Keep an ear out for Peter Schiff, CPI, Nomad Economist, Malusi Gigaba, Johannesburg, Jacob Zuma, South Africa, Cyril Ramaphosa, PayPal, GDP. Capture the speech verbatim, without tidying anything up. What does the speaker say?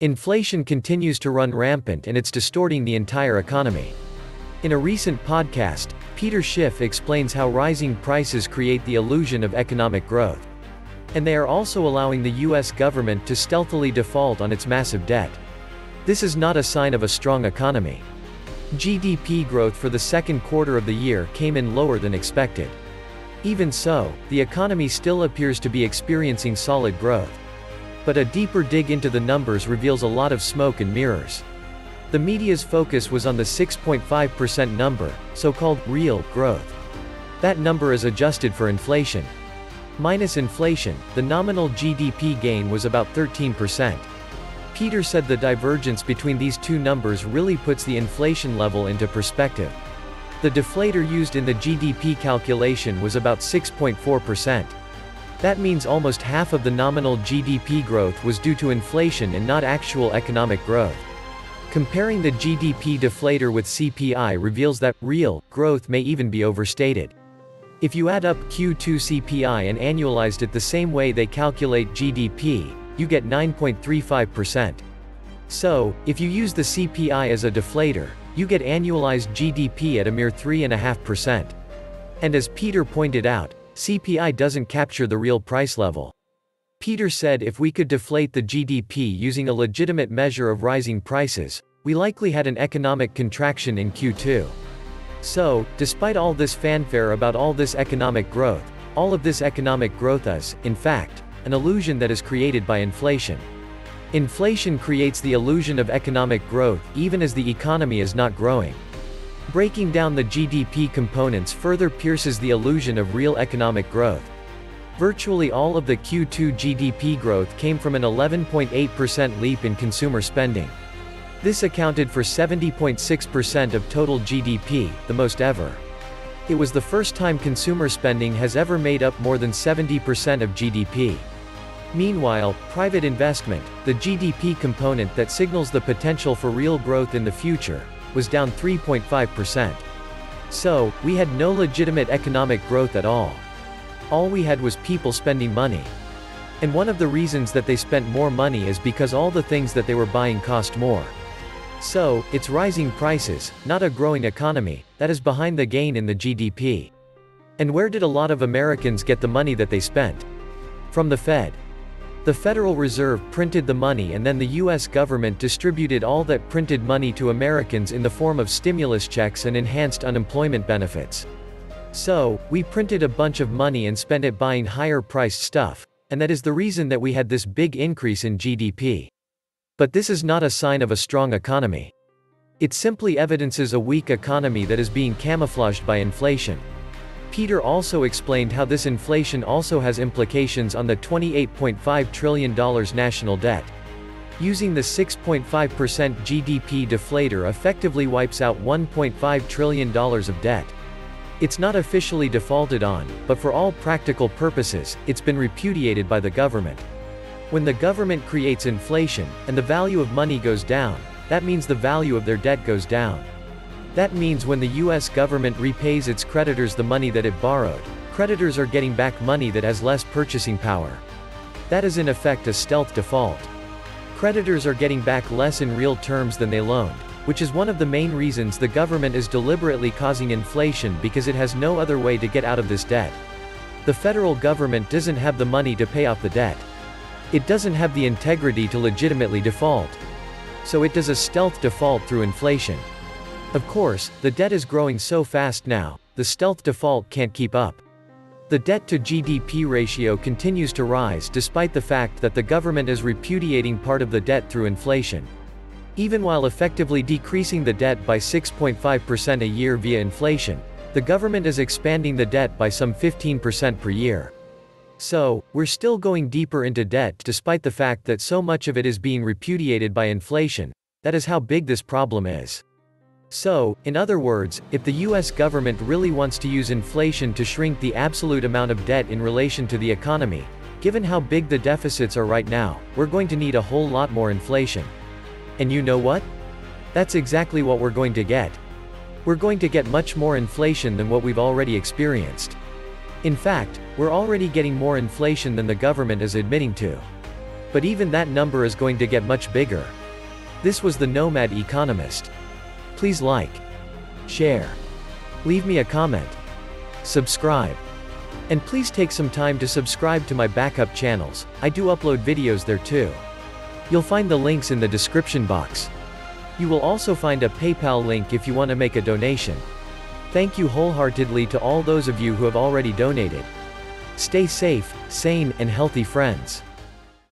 Inflation continues to run rampant and it's distorting the entire economy. In a recent podcast, Peter Schiff explains how rising prices create the illusion of economic growth. And they are also allowing the U S government to stealthily default on its massive debt. This is not a sign of a strong economy. G D P growth for the second quarter of the year came in lower than expected. Even so, the economy still appears to be experiencing solid growth. But a deeper dig into the numbers reveals a lot of smoke and mirrors. The media's focus was on the six point five percent number, so-called real growth. That number is adjusted for inflation. Minus inflation, the nominal G D P gain was about thirteen percent. Peter said the divergence between these two numbers really puts the inflation level into perspective. The deflator used in the G D P calculation was about six point four percent. That means almost half of the nominal G D P growth was due to inflation and not actual economic growth. Comparing the G D P deflator with C P I reveals that real growth may even be overstated. If you add up Q two C P I and annualized it the same way they calculate G D P, you get nine point three five percent. So, if you use the C P I as a deflator, you get annualized G D P at a mere three point five percent. And as Peter pointed out, C P I doesn't capture the real price level. Peter said if we could deflate the G D P using a legitimate measure of rising prices, we likely had an economic contraction in Q two. So, despite all this fanfare about all this economic growth, all of this economic growth is, in fact, an illusion that is created by inflation. Inflation creates the illusion of economic growth even as the economy is not growing. Breaking down the G D P components further pierces the illusion of real economic growth. Virtually all of the Q two G D P growth came from an eleven point eight percent leap in consumer spending. This accounted for seventy point six percent of total G D P, the most ever. It was the first time consumer spending has ever made up more than seventy percent of G D P. Meanwhile, private investment, the G D P component that signals the potential for real growth in the future, was down three point five percent. So, we had no legitimate economic growth at all. All we had was people spending money. And one of the reasons that they spent more money is because all the things that they were buying cost more. So, it's rising prices, not a growing economy, that is behind the gain in the G D P. And where did a lot of Americans get the money that they spent? From the Fed. The Federal Reserve printed the money and then the U S government distributed all that printed money to Americans in the form of stimulus checks and enhanced unemployment benefits. So, we printed a bunch of money and spent it buying higher-priced stuff, and that is the reason that we had this big increase in G D P. But this is not a sign of a strong economy. It simply evidences a weak economy that is being camouflaged by inflation. Peter also explained how this inflation also has implications on the twenty-eight point five trillion dollars national debt. Using the six point five percent G D P deflator effectively wipes out one point five trillion dollars of debt. It's not officially defaulted on, but for all practical purposes, it's been repudiated by the government. When the government creates inflation, and the value of money goes down, that means the value of their debt goes down. That means when the U S government repays its creditors the money that it borrowed, creditors are getting back money that has less purchasing power. That is in effect a stealth default. Creditors are getting back less in real terms than they loaned, which is one of the main reasons the government is deliberately causing inflation because it has no other way to get out of this debt. The federal government doesn't have the money to pay off the debt. It doesn't have the integrity to legitimately default. So it does a stealth default through inflation. Of course, the debt is growing so fast now, the stealth default can't keep up. The debt-to-G D P ratio continues to rise despite the fact that the government is repudiating part of the debt through inflation. Even while effectively decreasing the debt by six point five percent a year via inflation, the government is expanding the debt by some fifteen percent per year. So, we're still going deeper into debt despite the fact that so much of it is being repudiated by inflation. That is how big this problem is. So, in other words, if the U S government really wants to use inflation to shrink the absolute amount of debt in relation to the economy, given how big the deficits are right now, we're going to need a whole lot more inflation. And you know what? That's exactly what we're going to get. We're going to get much more inflation than what we've already experienced. In fact, we're already getting more inflation than the government is admitting to. But even that number is going to get much bigger. This was the Nomad Economist. Please like, share, leave me a comment, subscribe. And please take some time to subscribe to my backup channels, I do upload videos there too. You'll find the links in the description box. You will also find a PayPal link if you want to make a donation. Thank you wholeheartedly to all those of you who have already donated. Stay safe, sane, and healthy, friends.